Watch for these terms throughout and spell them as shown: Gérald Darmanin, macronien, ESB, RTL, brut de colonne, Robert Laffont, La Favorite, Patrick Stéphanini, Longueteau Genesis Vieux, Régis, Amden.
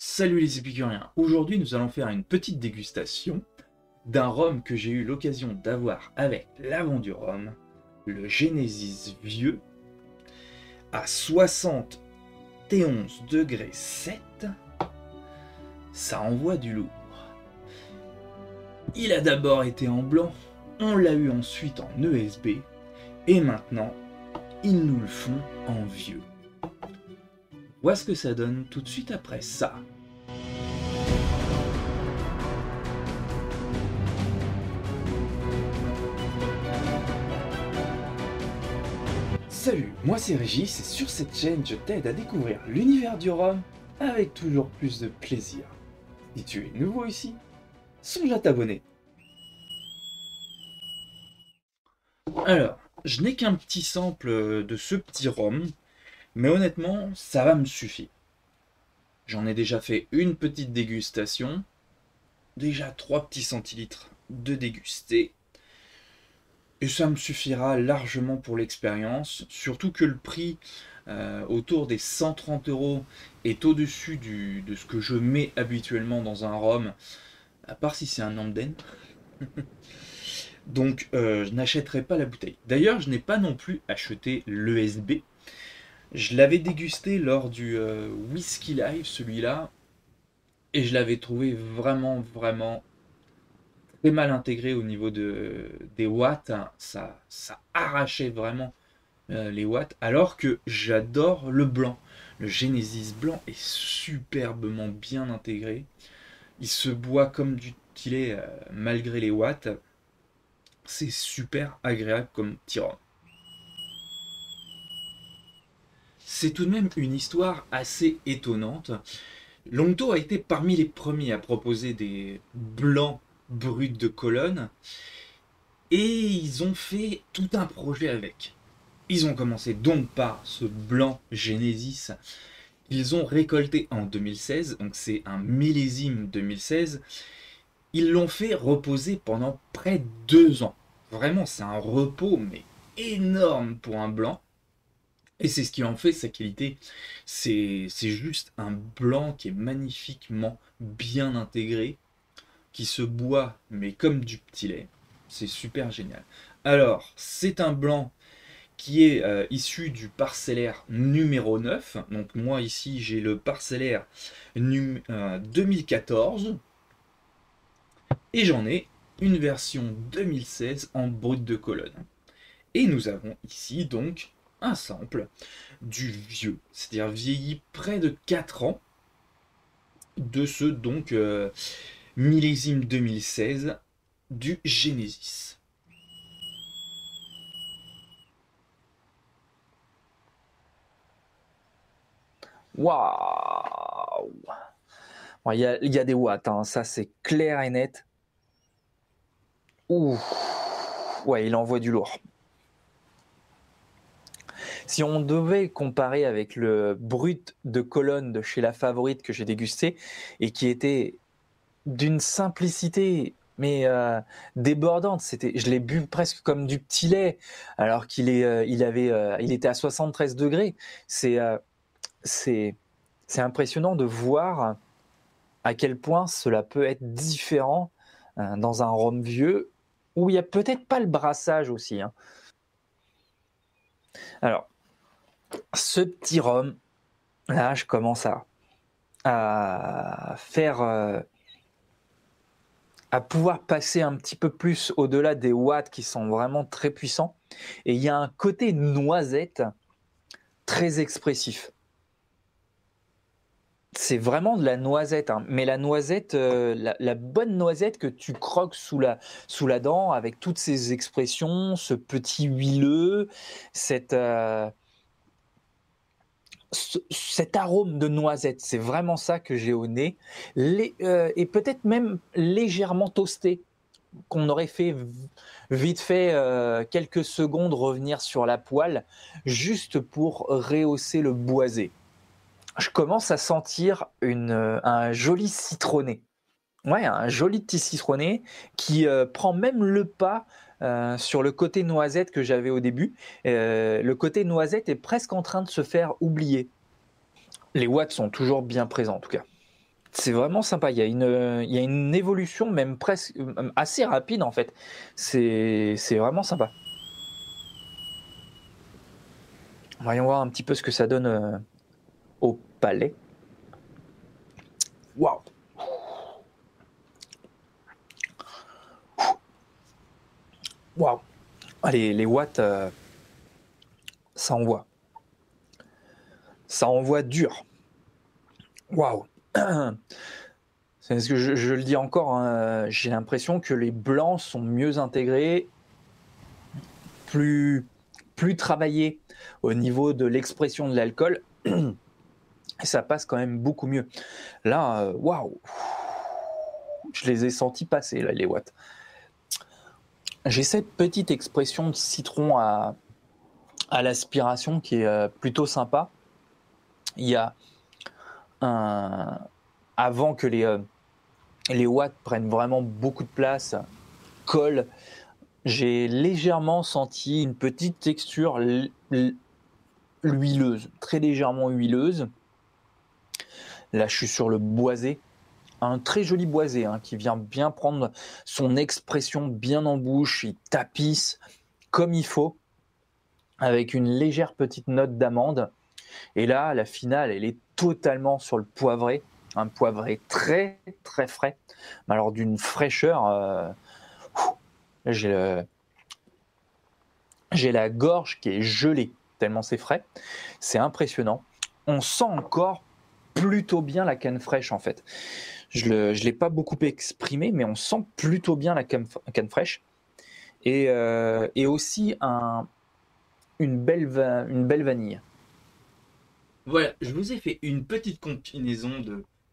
Salut les épicuriens, aujourd'hui nous allons faire une petite dégustation d'un rhum que j'ai eu l'occasion d'avoir avec l'avant du rhum, le Genesis Vieux, à 71,7 degrés, ça envoie du lourd. Il a d'abord été en blanc, on l'a eu ensuite en ESB, et maintenant ils nous le font en vieux. Vois ce que ça donne tout de suite après ça. Salut, moi c'est Régis et sur cette chaîne je t'aide à découvrir l'univers du rhum avec toujours plus de plaisir. Si tu es nouveau ici, songe à t'abonner. Alors, je n'ai qu'un petit sample de ce petit rhum. Mais honnêtement, ça va me suffire. J'en ai déjà fait une petite dégustation. Déjà 3 petits centilitres de dégusté. Et ça me suffira largement pour l'expérience. Surtout que le prix autour des 130 € est au-dessus de ce que je mets habituellement dans un rhum. À part si c'est un Amden. Donc je n'achèterai pas la bouteille. D'ailleurs, je n'ai pas non plus acheté l'ESB. Je l'avais dégusté lors du Whisky Live, celui-là, et je l'avais trouvé vraiment très mal intégré au niveau des watts. Ça arrachait vraiment les watts, alors que j'adore le blanc. Le Genesis blanc est superbement bien intégré. Il se boit comme du tilet malgré les watts. C'est super agréable comme petit rhum. C'est tout de même une histoire assez étonnante. Longueteau a été parmi les premiers à proposer des blancs bruts de colonne. Et ils ont fait tout un projet avec. Ils ont commencé donc par ce blanc Genesis. Ils ont récolté en 2016, donc c'est un millésime 2016. Ils l'ont fait reposer pendant près de 2 ans. Vraiment, c'est un repos, mais énorme pour un blanc. Et c'est ce qui en fait sa qualité, c'est juste un blanc qui est magnifiquement bien intégré, qui se boit mais comme du petit lait, c'est super génial. Alors c'est un blanc qui est issu du parcellaire numéro 9, donc moi ici j'ai le parcellaire 2014, et j'en ai une version 2016 en brut de colonne. Et nous avons ici donc un sample du vieux, c'est-à-dire vieilli près de 4 ans de ce donc millésime 2016 du Genesis. Waouh! Bon, y a des watts, hein. Ça c'est clair et net. Ouh! Ouais, il envoie du lourd. Si on devait comparer avec le brut de colonne de chez La Favorite que j'ai dégusté et qui était d'une simplicité mais débordante, je l'ai bu presque comme du petit lait alors qu'il était à 73 degrés. C'est impressionnant de voir à quel point cela peut être différent dans un rhum vieux où il n'y a peut-être pas le brassage aussi, hein. Alors, ce petit rhum, là, je commence à faire, à pouvoir passer un petit peu plus au-delà des watts qui sont vraiment très puissants. Et il y a un côté noisette très expressif. C'est vraiment de la noisette, hein, mais la noisette, la bonne noisette que tu croques sous la dent avec toutes ces expressions, ce petit huileux, cet arôme de noisette. C'est vraiment ça que j'ai au nez. Et peut-être même légèrement toasté, qu'on aurait fait vite fait quelques secondes revenir sur la poêle, juste pour rehausser le boisé. Je commence à sentir un joli citronné. Ouais, un joli petit citronné qui prend même le pas sur le côté noisette que j'avais au début. Le côté noisette est presque en train de se faire oublier. Les watts sont toujours bien présents en tout cas. C'est vraiment sympa. Il y a une évolution même presque assez rapide en fait. C'est vraiment sympa. Voyons voir un petit peu ce que ça donne au palais. Waouh! Waouh! Allez, les watts, ça envoie. Ça envoie dur. Waouh! C'est ce que je le dis encore, hein, j'ai l'impression que les blancs sont mieux intégrés, plus travaillés au niveau de l'expression de l'alcool. Et ça passe quand même beaucoup mieux. Là, waouh, je les ai sentis passer, là, les watts. J'ai cette petite expression de citron à l'aspiration qui est plutôt sympa. Il y a avant que les watts prennent vraiment beaucoup de place, collent, j'ai légèrement senti une petite texture huileuse, très légèrement huileuse. Là, je suis sur le boisé, un très joli boisé hein, qui vient bien prendre son expression bien en bouche, il tapisse comme il faut, avec une légère petite note d'amande. Et là, la finale, elle est totalement sur le poivré, un poivré très très frais, mais alors d'une fraîcheur. J'ai la gorge qui est gelée, tellement c'est frais, c'est impressionnant. On sent encore plutôt bien la canne fraîche en fait. Je l'ai pas beaucoup exprimé, mais on sent plutôt bien la canne fraîche. Et aussi une belle vanille. Voilà, je vous ai fait une petite combinaison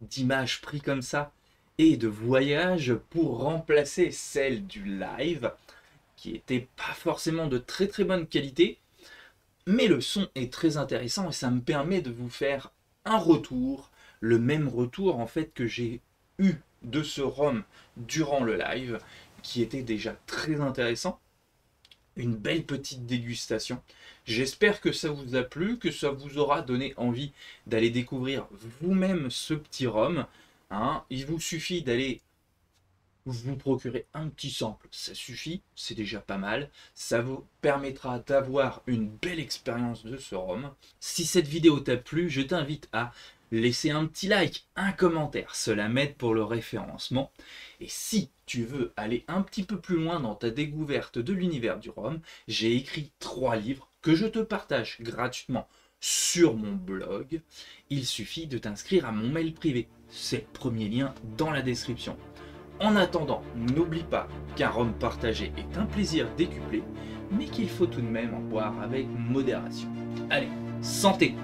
d'images prises comme ça et de voyages pour remplacer celle du live qui n'était pas forcément de très très bonne qualité, mais le son est très intéressant et ça me permet de vous faire un retour, le même retour en fait que j'ai eu de ce rhum durant le live qui était déjà très intéressant. Une belle petite dégustation. J'espère que ça vous a plu, que ça vous aura donné envie d'aller découvrir vous-même ce petit rhum. Hein, il vous suffit d'aller vous procurer un petit sample. Ça suffit, c'est déjà pas mal. Ça vous permettra d'avoir une belle expérience de ce rhum. Si cette vidéo t'a plu, je t'invite à laisser un petit like, un commentaire, cela m'aide pour le référencement. Et si tu veux aller un petit peu plus loin dans ta découverte de l'univers du rhum, j'ai écrit 3 livres que je te partage gratuitement sur mon blog. Il suffit de t'inscrire à mon mail privé, c'est le premier lien dans la description. En attendant, n'oublie pas qu'un rhum partagé est un plaisir décuplé, mais qu'il faut tout de même en boire avec modération. Allez, santé!